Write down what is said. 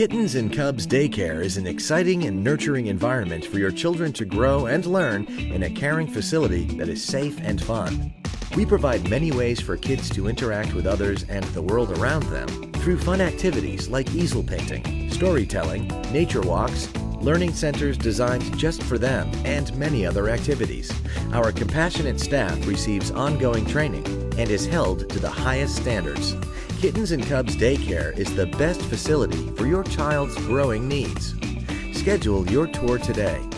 Kittens and Cubs Daycare is an exciting and nurturing environment for your children to grow and learn in a caring facility that is safe and fun. We provide many ways for kids to interact with others and the world around them through fun activities like easel painting, storytelling, nature walks, learning centers designed just for them, and many other activities. Our compassionate staff receives ongoing training and is held to the highest standards. Kittens and Cubs Daycare is the best facility for your child's growing needs. Schedule your tour today.